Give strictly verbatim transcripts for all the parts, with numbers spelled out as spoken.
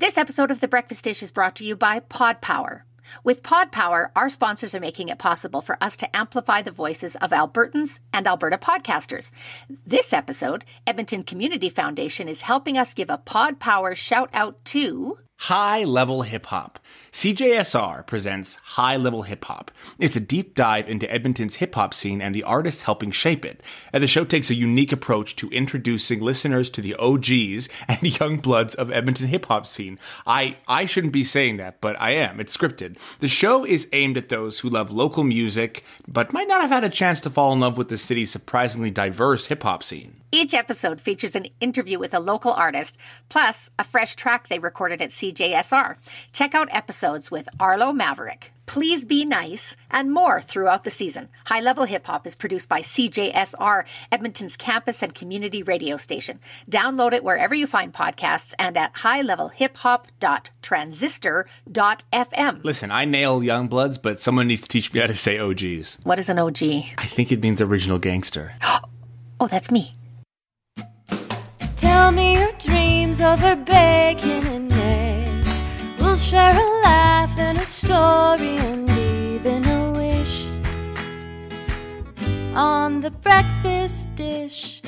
This episode of The Breakfast Dish is brought to you by Pod Power. With Pod Power, our sponsors are making it possible for us to amplify the voices of Albertans and Alberta podcasters. This episode, Edmonton Community Foundation is helping us give a Pod Power shout out to High-Level Hip-Hop. C J S R presents High-Level Hip-Hop. It's a deep dive into Edmonton's hip-hop scene and the artists helping shape it. And the show takes a unique approach to introducing listeners to the O Gs and young bloods of Edmonton hip-hop scene. I, I shouldn't be saying that, but I am. It's scripted. The show is aimed at those who love local music, but might not have had a chance to fall in love with the city's surprisingly diverse hip-hop scene. Each episode features an interview with a local artist, plus a fresh track they recorded at C J S R. Check out episodes with Arlo Maverick, Please Be Nice, and more throughout the season. High Level Hip Hop is produced by C J S R, Edmonton's campus and community radio station. Download it wherever you find podcasts and at high level hip hop dot transistor dot f m. Listen, I nail young bloods, but someone needs to teach me how to say O Gs. What is an O G? I think it means original gangster. Oh, that's me. Tell me your dreams over bacon and eggs. We'll share a laugh and a story and even a wish on the breakfast dish.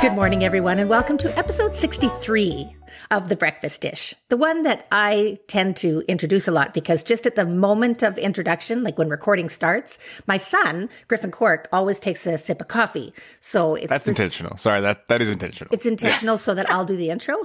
Good morning, everyone, and welcome to episode sixty-three of The Breakfast Dish, the one that I tend to introduce a lot because just at the moment of introduction, like when recording starts, my son, Griffin Cork, always takes a sip of coffee. So it's That's this, intentional. Sorry, that, that is intentional. It's intentional yeah. So that I'll do the intro?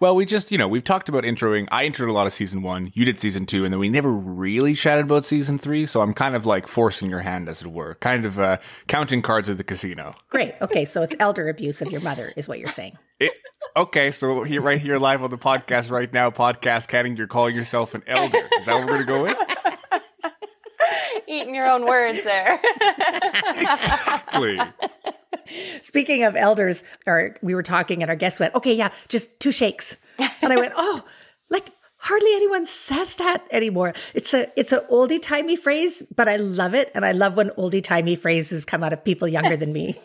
Well, we just, you know, we've talked about introing. I introed a lot of season one. You did season two, and then we never really chatted about season three. So I'm kind of like forcing your hand, as it were, kind of uh, counting cards at the casino. Great. Okay. So it's elder abuse of your mother is what you're saying. It, okay. So here, right here live on the podcast right now, podcast catting, you're calling yourself an elder. Is that what we're going to go with? Eating your own words there. Exactly. Speaking of elders, or we were talking and our guest went, okay, yeah, just two shakes. And I went, oh, like hardly anyone says that anymore. It's a it's an oldie-timey phrase, but I love it. And I love when oldie-timey phrases come out of people younger than me.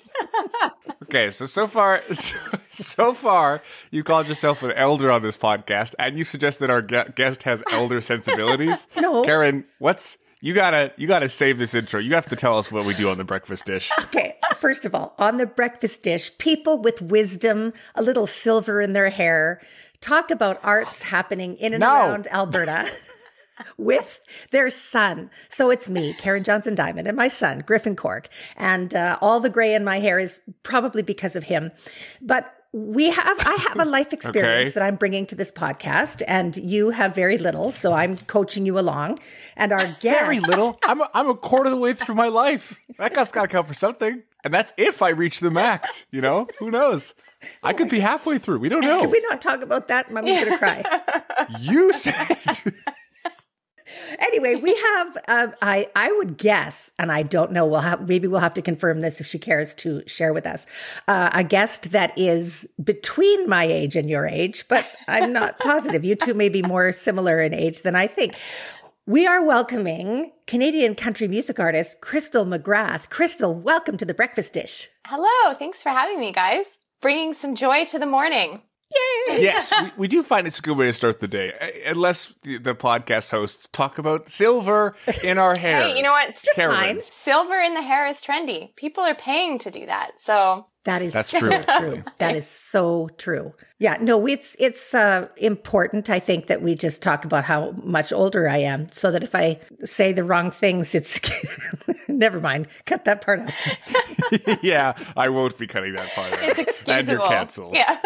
Okay, so so far, so, so far, you called yourself an elder on this podcast, and you suggest that our guest has elder sensibilities. No. Karen, what's... You gotta, you gotta save this intro. You have to tell us what we do on The Breakfast Dish. Okay, first of all, on The Breakfast Dish, people with wisdom, a little silver in their hair, talk about arts happening in and no. around Alberta with their son. So it's me, Karen Johnson-Diamond, and my son, Griffin Cork. And uh, all the gray in my hair is probably because of him. But we have, I have a life experience okay. that I'm bringing to this podcast, and you have very little, so I'm coaching you along. And our guest, very little. I'm a, I'm a quarter of the way through my life. That guy's got to count for something, and that's if I reach the max. You know, who knows? I could be halfway through. We don't know. Can we not talk about that? Mommy's gonna cry. You said. Anyway, we have, uh, I, I would guess, and I don't know, we'll have, maybe we'll have to confirm this if she cares to share with us, uh, a guest that is between my age and your age, but I'm not positive. You two may be more similar in age than I think. We are welcoming Canadian country music artist, Crystal McGrath. Crystal, welcome to The Breakfast Dish. Hello. Thanks for having me, guys. Bringing some joy to the morning. Yay. Yes, we, we do find it's a good way to start the day, unless the, the podcast hosts talk about silver in our hair. Hey, you know what? Karen. Silver in the hair is trendy. People are paying to do that. So that is That's so true. true. That is so true. Yeah, no, it's it's uh, important, I think, that we just talk about how much older I am so that if I say the wrong things, it's never mind. Cut that part out. Yeah, I won't be cutting that part out. It's excusable. And you're canceled. Yeah.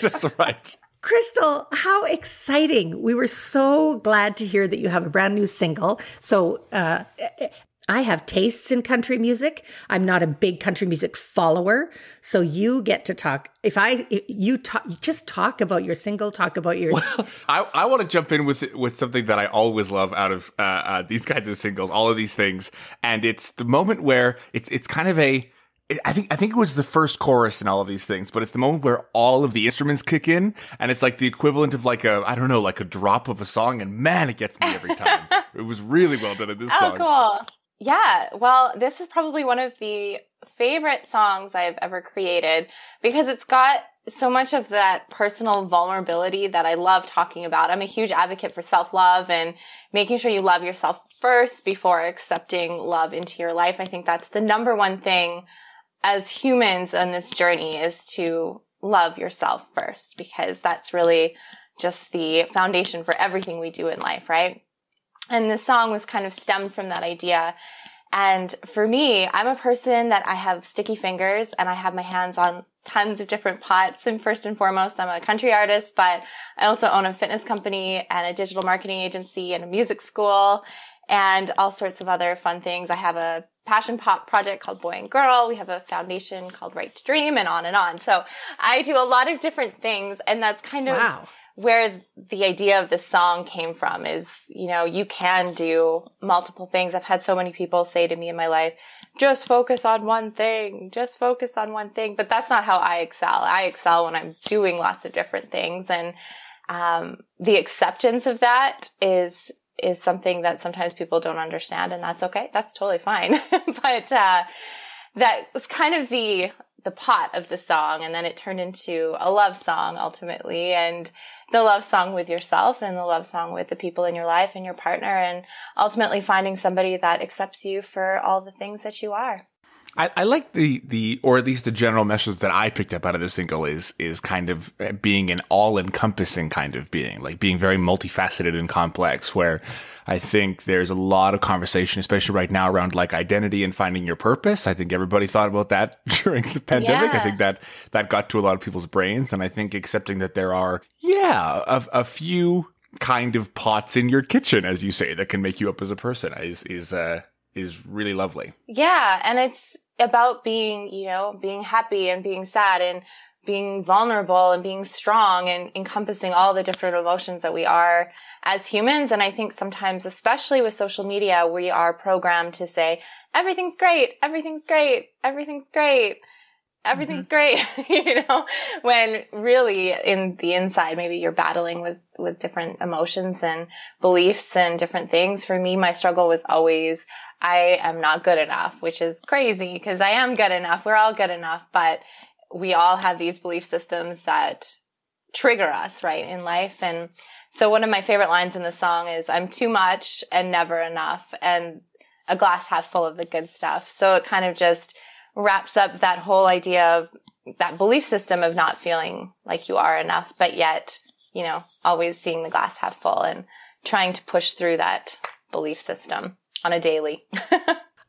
That's right. Crystal, how exciting. We were so glad to hear that you have a brand new single. So uh, I have tastes in country music. I'm not a big country music follower. So you get to talk. If I, if you talk, just talk about your single, talk about your. Well, I, I want to jump in with with something that I always love out of uh, uh, these kinds of singles, all of these things. And it's the moment where it's it's kind of a. I think I think it was the first chorus in all of these things, but it's the moment where all of the instruments kick in, and it's like the equivalent of like a I don't know, like a drop of a song, and man, it gets me every time. It was really well done in this oh, song. Oh, cool! Yeah, well, this is probably one of the favorite songs I've ever created because it's got so much of that personal vulnerability that I love talking about. I'm a huge advocate for self-love and making sure you love yourself first before accepting love into your life. I think that's the number one thing as humans on this journey is to love yourself first, because that's really just the foundation for everything we do in life, right? And this song was kind of stemmed from that idea. And for me, I'm a person that I have sticky fingers and I have my hands on tons of different pots. And first and foremost, I'm a country artist, but I also own a fitness company and a digital marketing agency and a music school and all sorts of other fun things. I have a passion pop project called Boy and Girl. We have a foundation called Right to Dream and on and on. So I do a lot of different things. And that's kind of wow. where the idea of this song came from is, you know, you can do multiple things. I've had so many people say to me in my life, just focus on one thing, just focus on one thing. But that's not how I excel. I excel when I'm doing lots of different things. And um, the acceptance of that is is something that sometimes people don't understand, and that's okay. That's totally fine. But uh that was kind of the the pot of the song, and then it turned into a love song ultimately, and the love song with yourself and the love song with the people in your life and your partner, and ultimately finding somebody that accepts you for all the things that you are. I, I like the, the, or at least the general message that I picked up out of this single is, is kind of being an all encompassing kind of being, like being very multifaceted and complex, where I think there's a lot of conversation, especially right now, around like identity and finding your purpose. I think everybody thought about that during the pandemic. Yeah. I think that that got to a lot of people's brains. And I think accepting that there are, yeah, a, a few kind of pots in your kitchen, as you say, that can make you up as a person is, is, uh, is really lovely. Yeah. And it's about being, you know, being happy and being sad and being vulnerable and being strong and encompassing all the different emotions that we are as humans. And I think sometimes, especially with social media, we are programmed to say, everything's great, everything's great, everything's great, everything's mm-hmm. great, you know, when really in the inside, maybe you're battling with, with different emotions and beliefs and different things. For me, my struggle was always, I am not good enough, which is crazy because I am good enough. We're all good enough, but we all have these belief systems that trigger us, right, in life. And so one of my favorite lines in the song is, I'm too much and never enough, and a glass half full of the good stuff. So it kind of just wraps up that whole idea of that belief system of not feeling like you are enough, but yet, you know, always seeing the glass half full and trying to push through that belief system on a daily.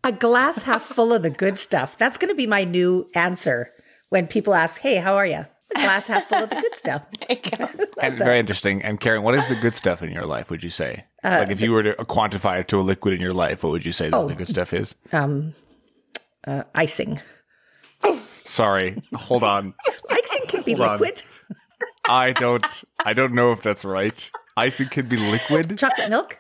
A glass half full of the good stuff. That's going to be my new answer when people ask, hey, how are you? A glass half full of the good stuff. And that. Very interesting. And Karen, what is the good stuff in your life, would you say? Uh, like if you were to quantify it to a liquid in your life, what would you say that oh, the good stuff is? Um, uh, icing. Sorry. Hold on. Icing can be Hold liquid. On. I don't, I don't know if that's right. Icing can be liquid. Chocolate milk?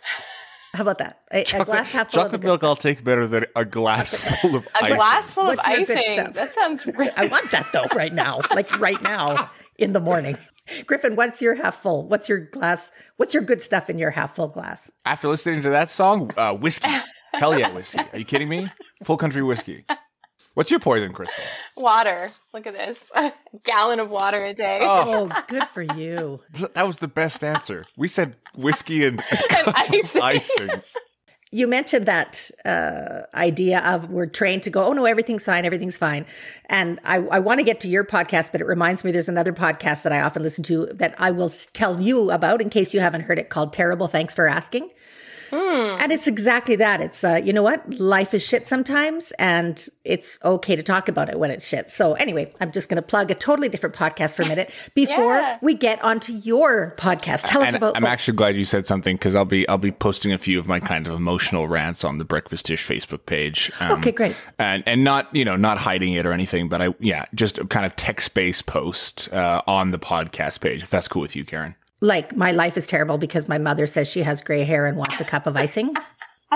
How about that? A, chocolate, a glass half full chocolate of milk stuff. I'll take better than a glass full of icing. A glass full of icing. That sounds great. I want that though right now, like right now in the morning. Griffin, what's your half full? What's your glass? What's your good stuff in your half full glass? After listening to that song, uh, whiskey. Hell yeah, whiskey. Are you kidding me? Full country whiskey. What's your poison, Crystal? Water. Look at this. A gallon of water a day. Oh, good for you. That was the best answer. We said whiskey and, and icing. icing. You mentioned that uh, idea of we're trained to go, oh, no, everything's fine, everything's fine. And I, I want to get to your podcast, but it reminds me there's another podcast that I often listen to that I will tell you about in case you haven't heard it, called Terrible Thanks for Asking. Mm. And it's exactly that. It's, uh, you know what? Life is shit sometimes, and it's okay to talk about it when it's shit. So anyway, I'm just going to plug a totally different podcast for a minute before yeah. we get onto your podcast. Tell and us about- I'm actually glad you said something, because I'll be, I'll be posting a few of my kind of emotional rants on the Breakfast Dish Facebook page. Um, okay, great. And, and not, you know, not hiding it or anything, but I, yeah, just a kind of text-based post uh, on the podcast page, if that's cool with you, Karen. Like, my life is terrible because my mother says she has gray hair and wants a cup of icing.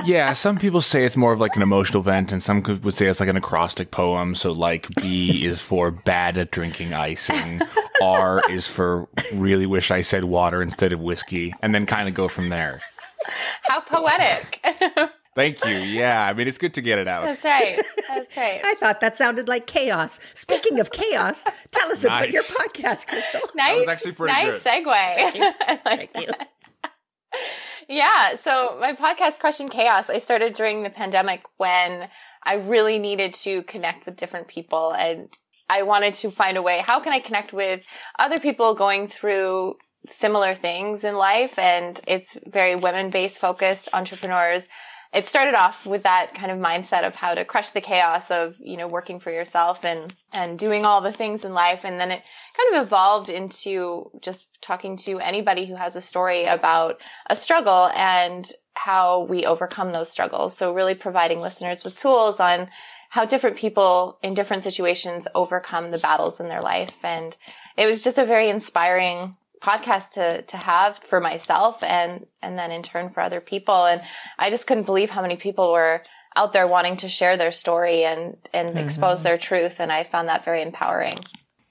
Yeah, some people say it's more of like an emotional vent, and some would say it's like an acrostic poem. So, like, B is for bad at drinking icing. R is for really wish I said water instead of whiskey. And then kind of go from there. How poetic. Thank you. Yeah. I mean, it's good to get it out. That's right. That's right. I thought that sounded like chaos. Speaking of chaos, tell us nice. about your podcast, Crystal. Nice. That was actually pretty nice good. Nice segue. Thank you. Like Thank you. Yeah. So my podcast, Crushing Chaos, I started during the pandemic when I really needed to connect with different people. And I wanted to find a way, how can I connect with other people going through similar things in life? And it's very women-based focused entrepreneurs. It started off with that kind of mindset of how to crush the chaos of, you know, working for yourself and, and doing all the things in life. And then it kind of evolved into just talking to anybody who has a story about a struggle and how we overcome those struggles. So really providing listeners with tools on how different people in different situations overcome the battles in their life. And it was just a very inspiring podcast to, to have for myself and, and then in turn for other people. And I just couldn't believe how many people were out there wanting to share their story and, and mm-hmm. expose their truth. And I found that very empowering.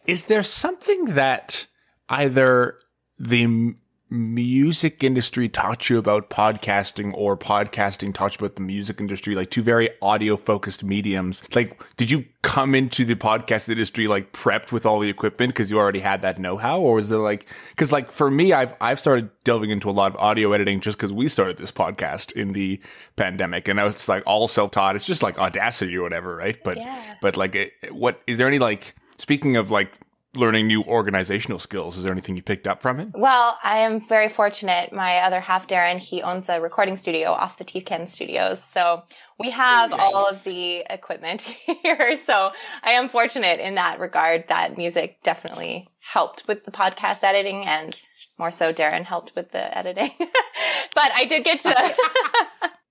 Is there something that either the m- music industry taught you about podcasting or podcasting taught you about the music industry, like two very audio focused mediums? Like, did you come into the podcast industry like prepped with all the equipment because you already had that know-how, or was there like, because like for me, I've I've started delving into a lot of audio editing just because we started this podcast in the pandemic, and I was like all self-taught. It's just like Audacity or whatever, right? But yeah. but like, it, what is there any like speaking of like learning new organizational skills, is there anything you picked up from it? Well, I am very fortunate. My other half, Darren, he owns a recording studio off the Teacan Studios. So we have nice. all of the equipment here. So I am fortunate in that regard that music definitely helped with the podcast editing, and more so Darren helped with the editing. But I did get to...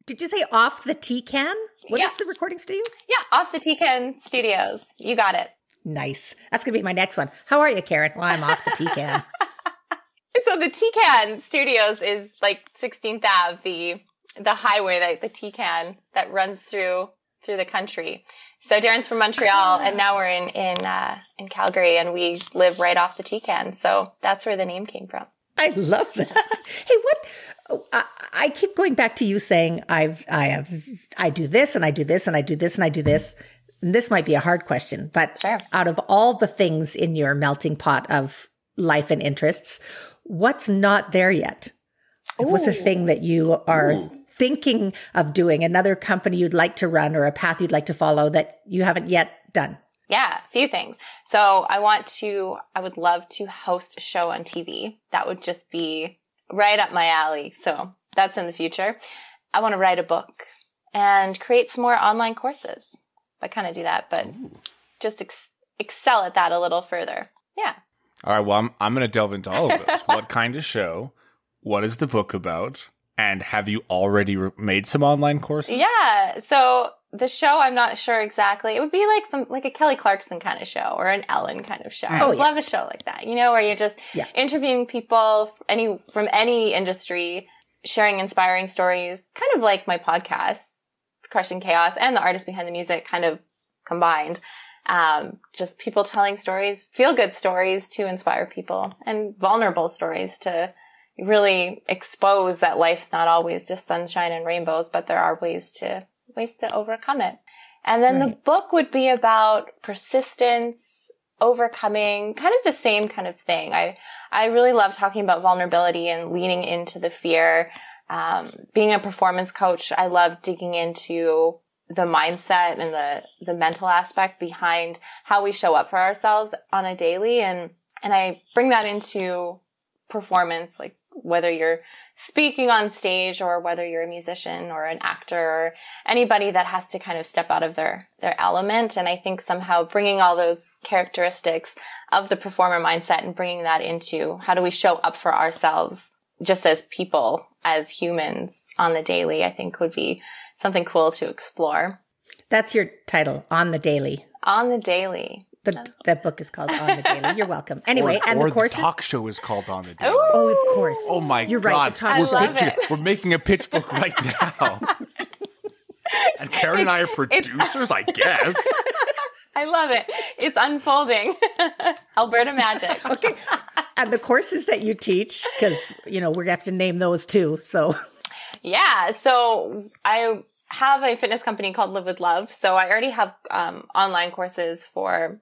Did you say off the Teacan? What yeah. is the recording studio? Yeah, off the Teacan Studios. You got it. Nice. That's going to be my next one. How are you, Karen? Well, I'm off the Teacan. So the Teacan Studios is like sixteenth Avenue, the the highway that the Teacan that runs through through the country. So Darren's from Montreal, and now we're in in uh, in Calgary, and we live right off the Teacan. So that's where the name came from. I love that. Hey, what? Oh, I, I keep going back to you saying I've I have I do this and I do this and I do this and I do this. And this might be a hard question, but sure. out of all the things in your melting pot of life and interests, what's not there yet? Ooh. What's a thing that you are Ooh. thinking of doing, another company you'd like to run or a path you'd like to follow that you haven't yet done? Yeah, a few things. So I want to, I would love to host a show on T V. That would just be right up my alley. So that's in the future. I want to write a book and create some more online courses. I kind of do that, but Ooh. just ex excel at that a little further. Yeah. All right. Well, I'm, I'm going to delve into all of those. What kind of show? What is the book about? And have you already re made some online courses? Yeah. So the show, I'm not sure exactly. It would be like some like a Kelly Clarkson kind of show or an Ellen kind of show. Oh, I would yeah. love a show like that, you know, where you're just yeah. interviewing people any from any industry, sharing inspiring stories, kind of like my podcast, Crushing Chaos, and the Artist Behind the Music kind of combined. Um, just people telling stories, feel-good stories to inspire people, and vulnerable stories to really expose that life's not always just sunshine and rainbows, but there are ways to ways to overcome it. And then right. the book would be about persistence, overcoming, kind of the same kind of thing. I, I really love talking about vulnerability and leaning into the fear. Um, being a performance coach, I love digging into the mindset and the, the mental aspect behind how we show up for ourselves on a daily. And, and I bring that into performance, like whether you're speaking on stage or whether you're a musician or an actor or anybody that has to kind of step out of their, their element. And I think somehow bringing all those characteristics of the performer mindset and bringing that into how do we show up for ourselves just as people, as humans on the daily, I think would be something cool to explore. That's your title, On the Daily. On the Daily. The, that book is called On the Daily. You're welcome. Anyway, or, and or the course the talk show is called On the Daily. Ooh. Oh, of course. Oh my You're God. Right, the talk I show. Love it. We're making a pitch book right now. And Karen it's, and I are producers, I guess. I love it. It's unfolding. Alberta magic. Okay. And the courses that you teach, because, you know, we're going to have to name those too. So, yeah. So I have a fitness company called Live With Love. So I already have um, online courses for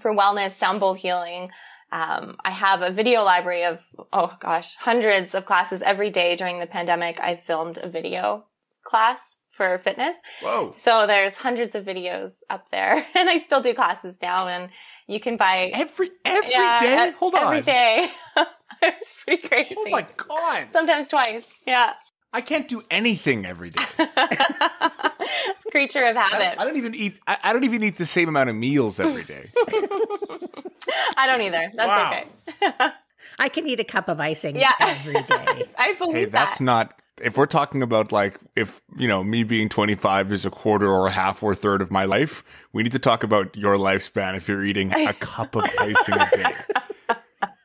for wellness, sound bowl healing. Um, I have a video library of, oh gosh, hundreds of classes every day. During the pandemic, I filmed a video class for fitness. Whoa. So there's hundreds of videos up there, and I still do classes now, and you can buy every every yeah, day. At, Hold on. Every day. It's pretty crazy. Oh my God. Sometimes twice. Yeah. I can't do anything every day. Creature of habit. I, I don't even eat I, I don't even eat the same amount of meals every day. I don't either. That's wow. okay. I can eat a cup of icing yeah. every day. I believe hey, that. that's not If we're talking about, like, if, you know, me being twenty-five is a quarter or a half or a third of my life, we need to talk about your lifespan if you're eating a cup of icing a day.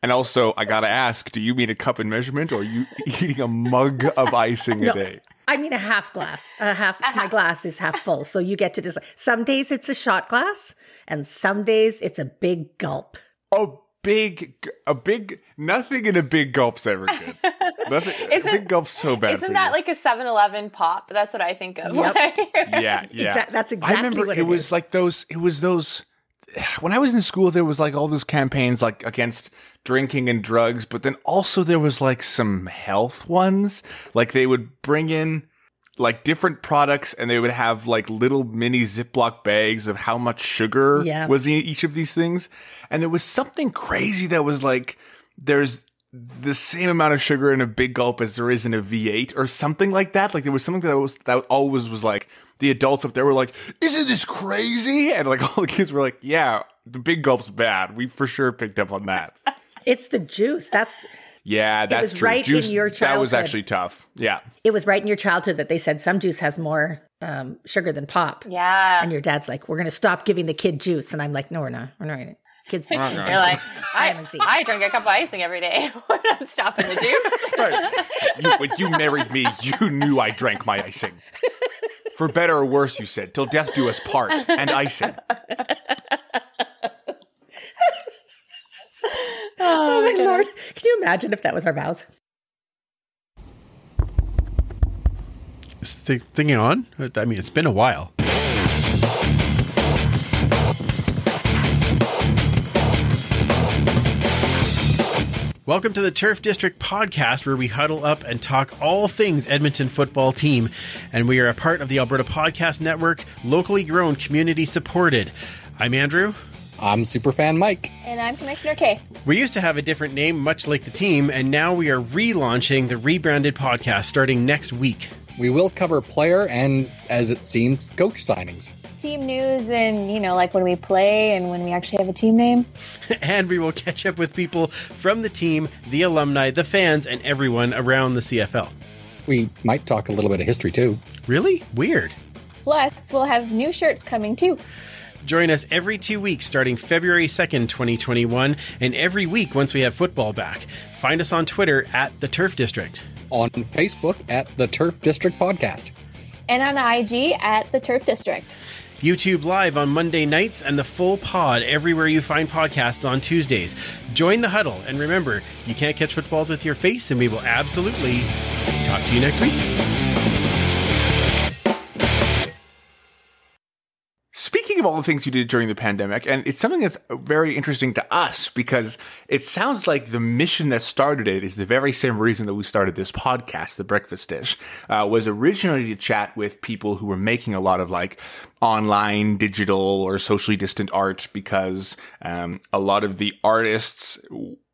And also, I got to ask, do you mean a cup in measurement, or are you eating a mug of icing no, a day? I mean a half glass. A half. Uh-huh. My glass is half full, so you get to decide. Some days it's a shot glass, and some days it's a big gulp. Oh, Big, a big, nothing in a big gulp's ever good. Nothing, a big gulp's so bad. Isn't that you. like a seven eleven pop? That's what I think of. Yep. Like, yeah, yeah. Exa that's exactly. I remember what it, it was is. like those. It was those. When I was in school, there was like all those campaigns like against drinking and drugs, but then also there was like some health ones. Like they would bring in like different products, and they would have like little mini Ziploc bags of how much sugar yeah. was in each of these things. And there was something crazy that was like, there's the same amount of sugar in a big gulp as there is in a V eight or something like that. Like there was something that was, that always was like, the adults up there were like, isn't this crazy? And like all the kids were like, yeah, the big gulp's bad. We for sure picked up on that. It's the juice. That's... Yeah, that's it was true. Right juice, in your childhood. That was actually tough. Yeah. It was right in your childhood that they said some juice has more um, sugar than pop. Yeah. And your dad's like, we're going to stop giving the kid juice. And I'm like, no, we're not. We're not going to. Kids They're like, I, I drink a cup of icing every day. We're not stopping the juice. Right. You, when you married me, you knew I drank my icing. For better or worse, you said, till death do us part, and icing. Oh, oh my Lord. Can you imagine if that was our vows? Is the thing on? I mean, it's been a while. Welcome to the Turf District Podcast, where we huddle up and talk all things Edmonton football team. And we are a part of the Alberta Podcast Network, locally grown, community supported. I'm Andrew. I'm Superfan Mike. And I'm Commissioner Kay. We used to have a different name, much like the team, and now we are relaunching the rebranded podcast starting next week. We will cover player and, as it seems, coach signings. Team news and, you know, like when we play and when we actually have a team name. And we will catch up with people from the team, the alumni, the fans, and everyone around the C F L. We might talk a little bit of history, too. Really? Weird. Plus, we'll have new shirts coming, too. Join us every two weeks starting February second, twenty twenty-one, and every week once we have football back. Find us on Twitter at The Turf District. On Facebook at The Turf District Podcast. And on I G at The Turf District. YouTube Live on Monday nights, and the full pod everywhere you find podcasts on Tuesdays. Join the huddle, and remember, you can't catch footballs with your face, and we will absolutely talk to you next week. Of all the things you did during the pandemic, and it's something that's very interesting to us because it sounds like the mission that started it is the very same reason that we started this podcast, The Breakfast Dish, uh, was originally to chat with people who were making a lot of like online, digital, or socially distant art because um, a lot of the artists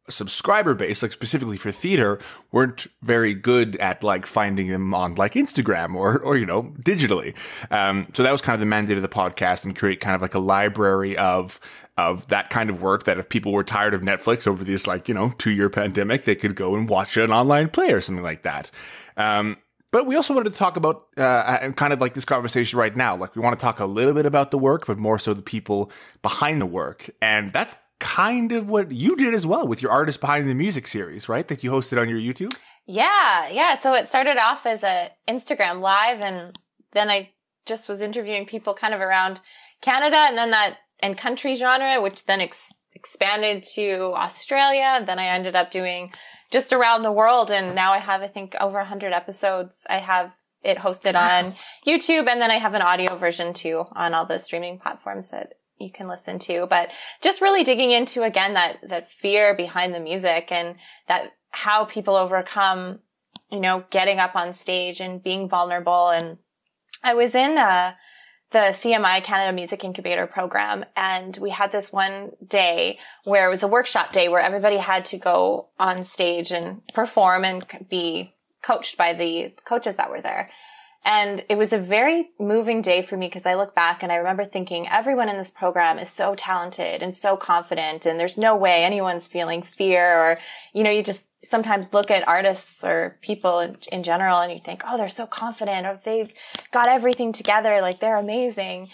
subscriber base, like specifically for theater, weren't very good at like finding them on like Instagram or or you know digitally. Um, so that was kind of the mandate of the podcast, and create kind of like a library of of that kind of work that if people were tired of Netflix over this like you know two year pandemic, they could go and watch an online play or something like that. Um, But we also wanted to talk about uh, and kind of like this conversation right now. Like we want to talk a little bit about the work, but more so the people behind the work, and that's kind of what you did as well with your Artist Behind the Music series, right? That you hosted on your YouTube? Yeah, yeah. So it started off as a Instagram live, and then I just was interviewing people kind of around Canada, and then that and country genre, which then ex expanded to Australia. Then I ended up doing just around the world, and now I have, I think, over one hundred episodes. I have it hosted on YouTube. And then I have an audio version too on all the streaming platforms that you can listen to. But just really digging into, again, that, that fear behind the music and that how people overcome, you know, getting up on stage and being vulnerable. And I was in uh, the C M I Canada Music Incubator program, and we had this one day where it was a workshop day where everybody had to go on stage and perform and be coached by the coaches that were there. And it was a very moving day for me because I look back and I remember thinking everyone in this program is so talented and so confident, and there's no way anyone's feeling fear or, you know, you just sometimes look at artists or people in, in general and you think, oh, they're so confident, or they've got everything together, like they're amazing.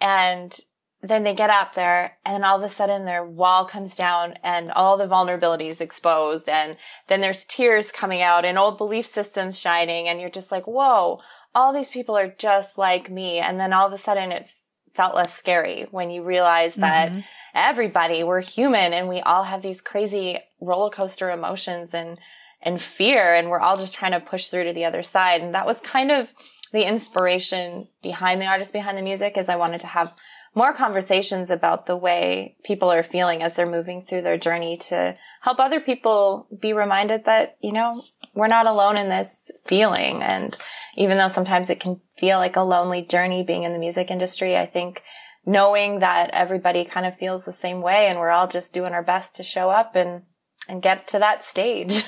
And then they get up there and all of a sudden their wall comes down and all the vulnerability is exposed. And then there's tears coming out and old belief systems shining. And you're just like, whoa, all these people are just like me. And then all of a sudden it felt less scary when you realize that mm-hmm. everybody, we're human and we all have these crazy roller coaster emotions and, and fear. And we're all just trying to push through to the other side. And that was kind of the inspiration behind the Artist Behind the Music, is I wanted to have more conversations about the way people are feeling as they're moving through their journey to help other people be reminded that, you know, we're not alone in this feeling. And even though sometimes it can feel like a lonely journey being in the music industry, I think knowing that everybody kind of feels the same way and we're all just doing our best to show up and, and get to that stage.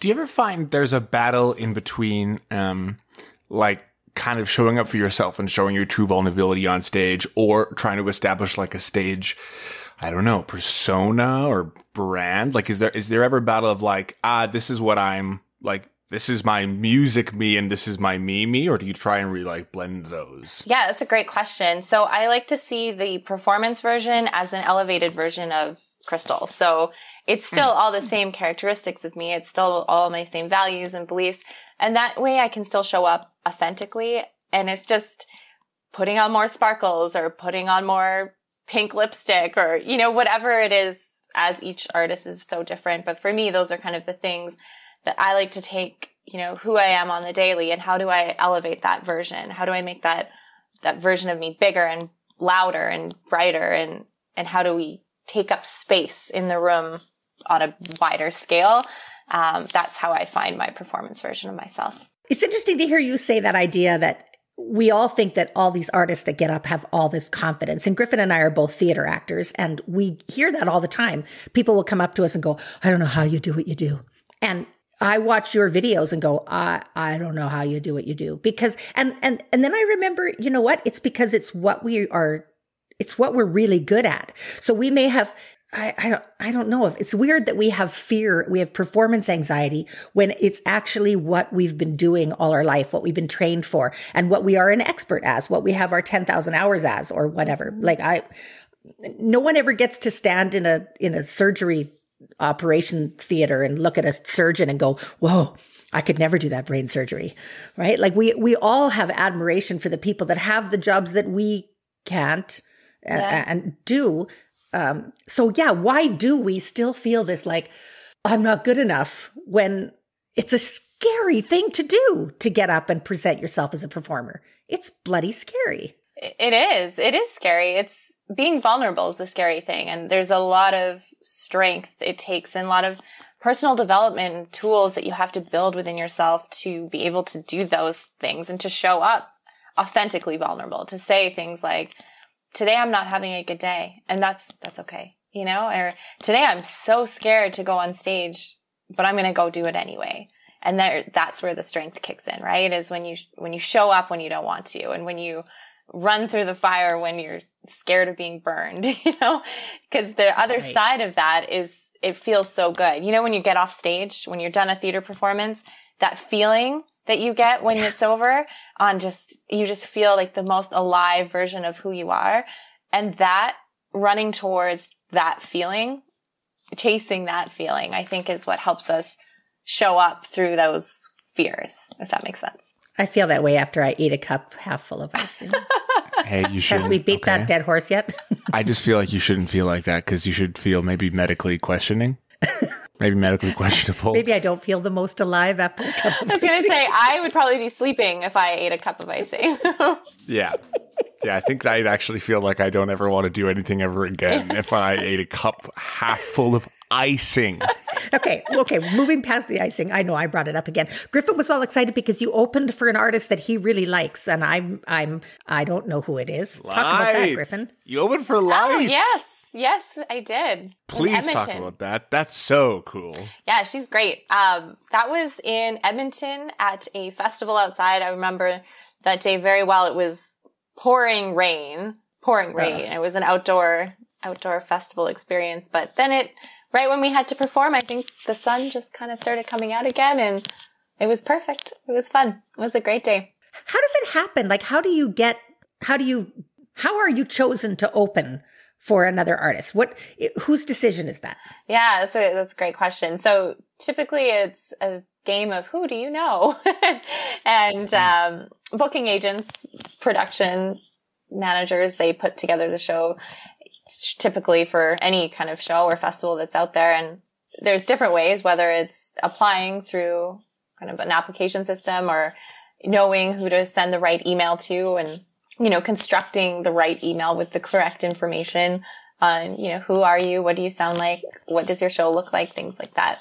Do you ever find there's a battle in between, um, like, kind of showing up for yourself and showing your true vulnerability on stage, or trying to establish like a stage, I don't know, persona or brand? Like, is there, is there ever a battle of like, ah, this is what I'm like, this is my music me and this is my me me, or do you try and really like blend those? Yeah, that's a great question. So I like to see the performance version as an elevated version of Crystal. So it's still all the same characteristics of me. It's still all my same values and beliefs. And that way I can still show up authentically. And it's just putting on more sparkles or putting on more pink lipstick or, you know, whatever it is, as each artist is so different. But for me, those are kind of the things that I like to take, you know, who I am on the daily and how do I elevate that version? How do I make that, that version of me bigger and louder and brighter? And, and how do we take up space in the room on a wider scale? Um, that's how I find my performance version of myself. It's interesting to hear you say that idea that we all think that all these artists that get up have all this confidence. And Griffin and I are both theater actors, and we hear that all the time. People will come up to us and go, I don't know how you do what you do. And I watch your videos and go, I, I don't know how you do what you do. Because, and, and, and then I remember, you know what? It's because it's what we are, it's what we're really good at. So we may have, I, I don't, I don't know if it's weird that we have fear. We have performance anxiety when it's actually what we've been doing all our life, what we've been trained for, and what we are an expert as, what we have our ten thousand hours as, or whatever. Like I, no one ever gets to stand in a, in a surgery operation theater and look at a surgeon and go, whoa, I could never do that brain surgery. Right? Like we, we all have admiration for the people that have the jobs that we can't yeah. and, and do. Um, so yeah, why do we still feel this, like, I'm not good enough, when it's a scary thing to do, to get up and present yourself as a performer? It's bloody scary. It is. It is scary. It's being vulnerable is a scary thing. And there's a lot of strength it takes and a lot of personal development and tools that you have to build within yourself to be able to do those things and to show up authentically vulnerable, to say things like, today I'm not having a good day, and that's, that's okay. You know, or today I'm so scared to go on stage, but I'm going to go do it anyway. And there, that's where the strength kicks in, right? Is when you, when you show up when you don't want to, and when you run through the fire when you're scared of being burned, you know, because the other right. side of that is it feels so good. You know, when you get off stage, when you're done a theater performance, that feeling that you get when it's over, on just, you just feel like the most alive version of who you are. And that running towards that feeling, chasing that feeling, I think is what helps us show up through those fears, if that makes sense. I feel that way after I eat a cup half full of ice cream. Hey, you shouldn't. Have we beat okay. that dead horse yet? I just feel like you shouldn't feel like that, because you should feel maybe medically questioning. Maybe medically questionable. Maybe I don't feel the most alive after a cup of I was going to say, I would probably be sleeping if I ate a cup of icing. Yeah. Yeah, I think I'd actually feel like I don't ever want to do anything ever again if I ate a cup half full of icing. Okay, okay, moving past the icing. I know I brought it up again. Griffin was all excited because you opened for an artist that he really likes, and I'm, I'm, I don't know who it is. Lights. Talk about that, Griffin. You opened for Lights. Oh, yes. Yes, I did. Please talk about that. That's so cool. Yeah, she's great. Um, that was in Edmonton at a festival outside. I remember that day very well. It was pouring rain, pouring rain. Uh. It was an outdoor outdoor festival experience. But then it, right when we had to perform, I think the sun just kind of started coming out again, and it was perfect. It was fun. It was a great day. How does it happen? Like, how do you get? How do you? How are you chosen to open for another artist? What, whose decision is that? Yeah, that's a, that's a great question. So typically it's a game of who do you know? And um, booking agents, production managers, they put together the show typically for any kind of show or festival that's out there. And there's different ways, whether it's applying through kind of an application system or knowing who to send the right email to, and you know, constructing the right email with the correct information on, you know, who are you? What do you sound like? What does your show look like? Things like that.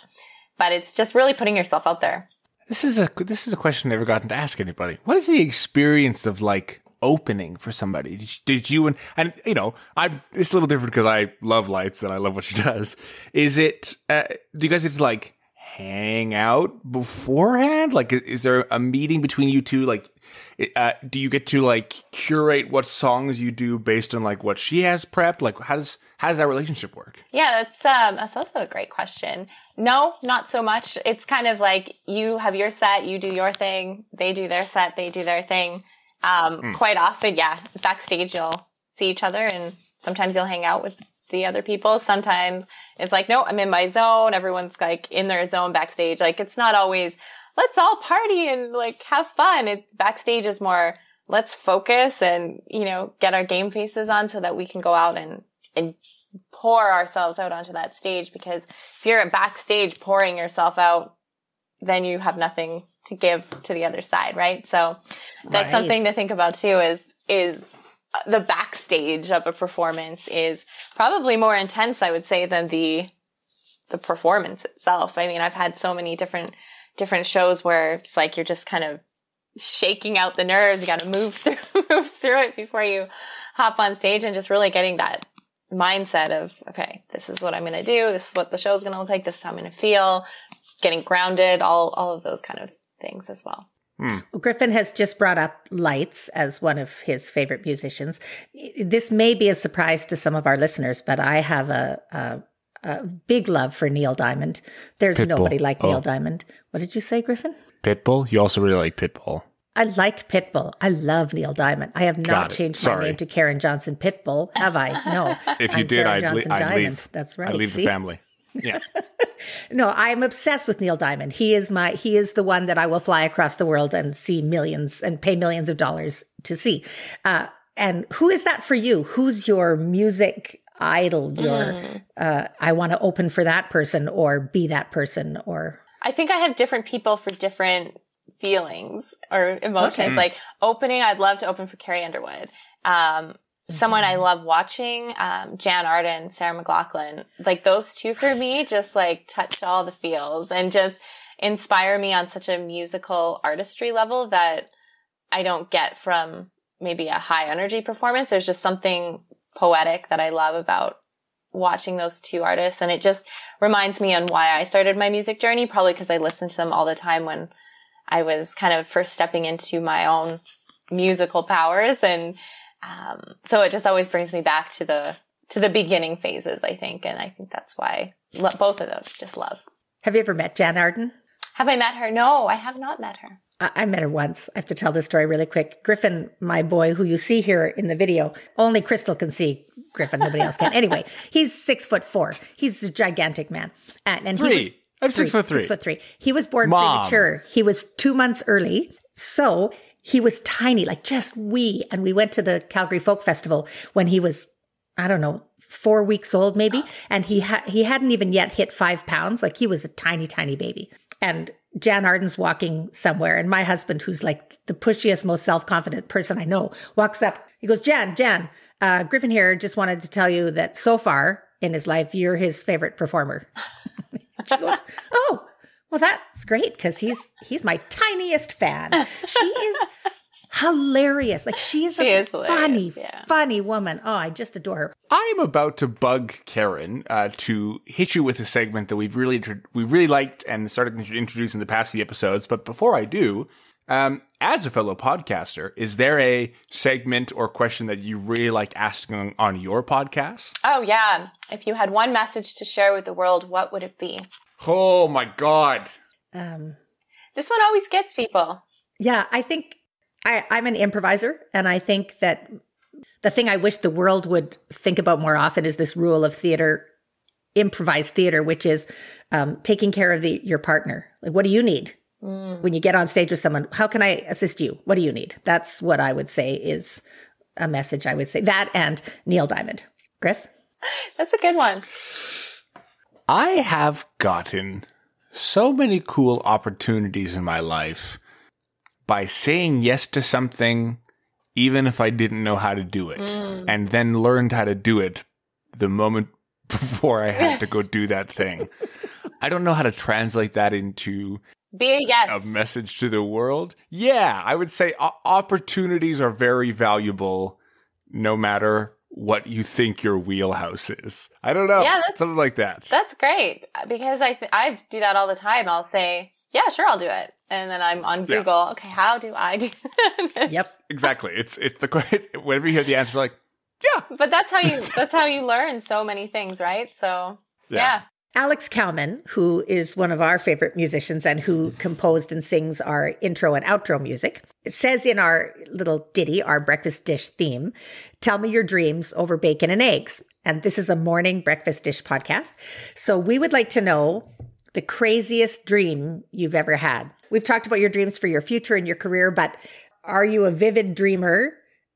But it's just really putting yourself out there. This is a, this is a question I've never gotten to ask anybody. What is the experience of like opening for somebody? Did you, did you and, and, you know, I'm, it's a little different because I love Lights and I love what she does. Is it, uh, do you guys get to like hang out beforehand? Like, is, is there a meeting between you two? Like, Uh, do you get to like curate what songs you do based on like what she has prepped? Like, how does how does that relationship work? Yeah, that's um, that's also a great question. No, not so much. It's kind of like you have your set, you do your thing, they do their set, they do their thing. Um, mm. Quite often, yeah, backstage you'll see each other, and sometimes you'll hang out with the other people. Sometimes it's like, no, I'm in my zone. Everyone's like in their zone backstage. Like, it's not always, let's all party and like have fun. It's backstage is more, let's focus and, you know, get our game faces on so that we can go out and, and pour ourselves out onto that stage. Because if you're at backstage pouring yourself out, then you have nothing to give to the other side. Right. So that's nice. Something to think about too is, is the backstage of a performance is probably more intense, I would say, than the, the performance itself. I mean, I've had so many different different shows where it's like you're just kind of shaking out the nerves. You got to move through, move through it before you hop on stage, and just really getting that mindset of, okay, this is what I'm going to do. This is what the show is going to look like. This is how I'm going to feel, getting grounded, all, all of those kind of things as well. Mm. Griffin has just brought up Lights as one of his favorite musicians. This may be a surprise to some of our listeners, but I have a, a Uh, big love for Neil Diamond. There's Pitbull. Nobody like oh. Neil Diamond. What did you say, Griffin? Pitbull? You also really like Pitbull. I like Pitbull. I love Neil Diamond. I have not changed Sorry. my name to Karen Johnson Pitbull, have I? No. If you I'm did, I'd, le I'd leave. That's right. I'd leave See? the family. Yeah. No, I'm obsessed with Neil Diamond. He is my, he is the one that I will fly across the world and see millions and pay millions of dollars to see. Uh, and who is that for you? Who's your music idol, your mm. uh I want to open for that person or be that person? Or I think I have different people for different feelings or emotions. Okay. Like opening, I'd love to open for Carrie Underwood. Um someone mm. I love watching, um Jan Arden, Sarah McLachlan. Like those two for me just like touch all the feels and just inspire me on such a musical artistry level that I don't get from maybe a high energy performance. There's just something poetic that I love about watching those two artists. And it just reminds me on why I started my music journey, probably because I listened to them all the time when I was kind of first stepping into my own musical powers. And um, so it just always brings me back to the, to the beginning phases, I think. And I think that's why both of those just love. Have you ever met Jan Arden? Have I met her? No, I have not met her. I met her once. I have to tell this story really quick. Griffin, my boy, who you see here in the video, only Crystal can see Griffin. Nobody else can. Anyway, he's six foot four. He's a gigantic man. And, and three. He was, I'm three, six foot three. Six foot three. He was born Mom. premature. He was two months early. So he was tiny, like just wee. And we went to the Calgary Folk Festival when he was, I don't know, four weeks old maybe, and he ha he hadn't even yet hit five pounds. Like, he was a tiny, tiny baby. And Jan Arden's walking somewhere, and my husband, who's like the pushiest, most self-confident person I know, walks up. He goes, Jan, Jan, uh, Griffin here just wanted to tell you that so far in his life, you're his favorite performer. She goes, oh, well, that's great, because he's he's my tiniest fan. She is hilarious. Like, she is she a is funny, yeah. funny woman. Oh, I just adore her. I'm about to bug Karen uh, to hit you with a segment that we've really we really liked and started to introduce in the past few episodes. But before I do, um, as a fellow podcaster, is there a segment or question that you really like asking on, on your podcast? Oh, yeah. If you had one message to share with the world, what would it be? Oh, my God. Um, this one always gets people. Yeah, I think I, I'm an improviser, and I think that the thing I wish the world would think about more often is this rule of theater, improvised theater, which is um, taking care of the, your partner. Like, what do you need mm. when you get on stage with someone? How can I assist you? What do you need? That's what I would say is a message I would say. That and Neil Diamond. Griff? That's a good one. I have gotten so many cool opportunities in my life by saying yes to something, even if I didn't know how to do it, mm. and then learned how to do it the moment before I had to go do that thing. I don't know how to translate that into be a yes, a message to the world. Yeah, I would say opportunities are very valuable, no matter what you think your wheelhouse is. I don't know. Yeah, that's, something like that. That's great, because I th I do that all the time. I'll say, yeah, sure, I'll do it. And then I'm on Google. Yeah. Okay, how do I do this? Yep, exactly. It's it's the whenever you hear the answer, like, yeah. But that's how you that's how you learn so many things, right? So yeah. yeah. Alex Cowman, who is one of our favorite musicians and who composed and sings our intro and outro music, says in our little ditty, our breakfast dish theme, tell me your dreams over bacon and eggs. And this is a morning breakfast dish podcast. So we would like to know the craziest dream you've ever had. We've talked about your dreams for your future and your career, but are you a vivid dreamer?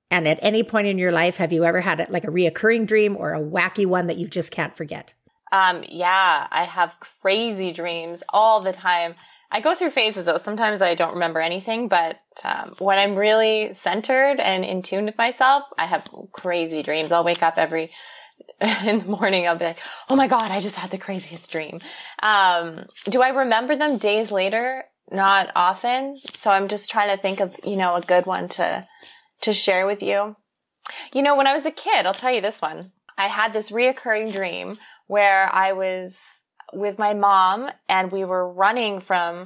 And at any point in your life, have you ever had like a reoccurring dream or a wacky one that you just can't forget? Um, yeah, I have crazy dreams all the time. I go through phases, though. Sometimes I don't remember anything, but um, when I'm really centered and in tune with myself, I have crazy dreams. I'll wake up every in the morning. I'll be like, oh, my God, I just had the craziest dream. Um, do I remember them days later? Not often. So I'm just trying to think of, you know, a good one to to share with you. You know, when I was a kid, I'll tell you this one. I had this reoccurring dream where I was with my mom and we were running from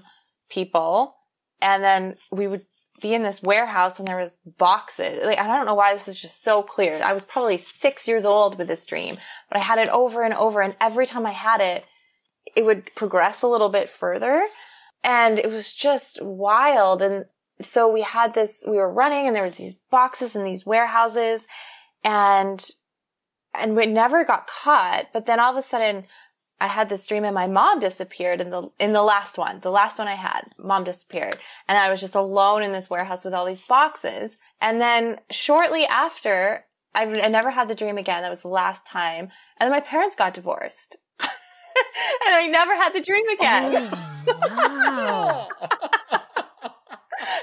people, and then we would be in this warehouse and there was boxes. Like, I don't know why this is just so clear. I was probably six years old with this dream, but I had it over and over, and every time I had it, it would progress a little bit further, and it was just wild. And so we had this, we were running and there was these boxes and these warehouses, and And we never got caught. But then all of a sudden I had this dream and my mom disappeared in the, in the last one, the last one I had, mom disappeared. And I was just alone in this warehouse with all these boxes. And then shortly after, I, I never had the dream again. That was the last time. And then my parents got divorced and I never had the dream again. Oh, wow.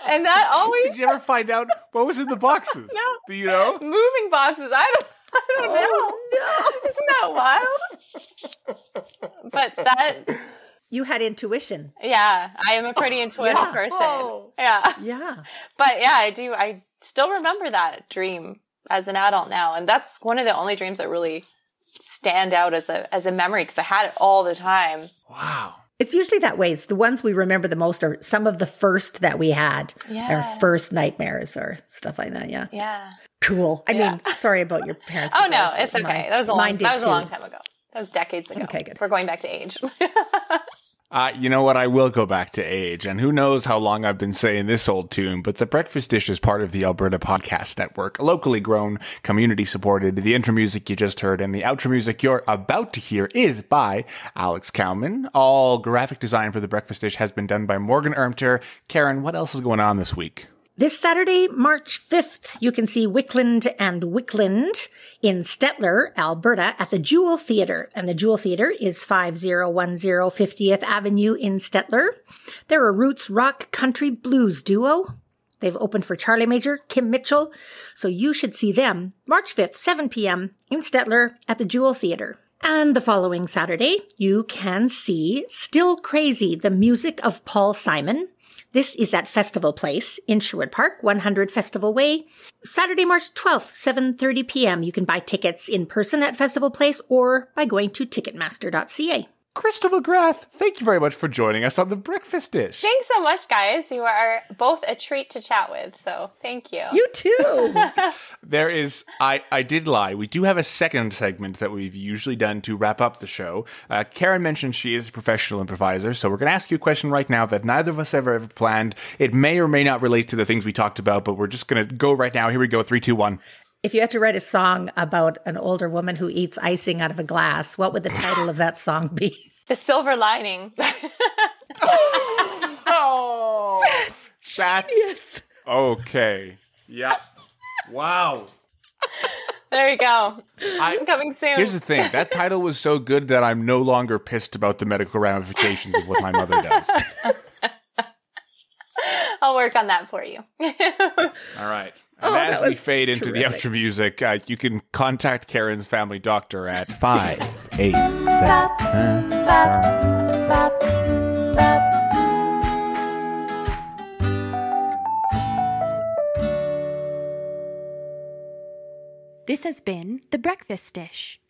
And that always. Did you ever find out what was in the boxes? No. Do you know? Moving boxes. I don't I don't oh, know. No. Isn't that wild? But that. You had intuition. Yeah. I am a pretty intuitive yeah. person. Oh. Yeah. Yeah. But yeah, I do. I still remember that dream as an adult now. And that's one of the only dreams that really stand out as a, as a memory, because I had it all the time. Wow. It's usually that way. It's the ones we remember the most are some of the first that we had, yeah. our first nightmares or stuff like that. Yeah. Yeah. Cool. I yeah. mean, sorry about your parents. Oh, no, it's okay. Mine, that was, a long, that was a long time ago. That was decades ago. Okay, good. We're going back to age. uh, you know what? I will go back to age. And who knows how long I've been saying this old tune, but The Breakfast Dish is part of the Alberta Podcast Network, locally grown, community supported. The intro music you just heard and the outro music you're about to hear is by Alex Cowman. All graphic design for The Breakfast Dish has been done by Morgan Ermter. Karen, what else is going on this week? This Saturday, March fifth, you can see Wicklund and Wicklund in Stettler, Alberta at the Jewel Theatre. And the Jewel Theatre is five oh one oh fiftieth Avenue in Stettler. They're a roots rock country blues duo. They've opened for Charlie Major, Kim Mitchell. So you should see them March fifth, seven p m in Stettler at the Jewel Theatre. And the following Saturday, you can see Still Crazy, the music of Paul Simon. This is at Festival Place in Sherwood Park, one hundred Festival Way. Saturday, March twelfth, seven thirty p m You can buy tickets in person at Festival Place or by going to ticketmaster dot c a. Crystal McGrath, thank you very much for joining us on The Breakfast Dish. Thanks so much, guys. You are both a treat to chat with, so thank you. You too. There is, I, I did lie. We do have a second segment that we've usually done to wrap up the show. Uh, Karen mentioned she is a professional improviser, so we're going to ask you a question right now that neither of us ever, ever planned. It may or may not relate to the things we talked about, but we're just going to go right now. Here we go. Three, two, one. If you had to write a song about an older woman who eats icing out of a glass, what would the title of that song be? The Silver Lining. Oh, that's, that's yes. Okay. Yeah. Wow. There you go. I, coming soon. Here's the thing. That title was so good that I'm no longer pissed about the medical ramifications of what my mother does. I'll work on that for you. All right. And oh, as we fade into terrific. the outro music, uh, you can contact Karen's family doctor at five eight seven. This has been The Breakfast Dish.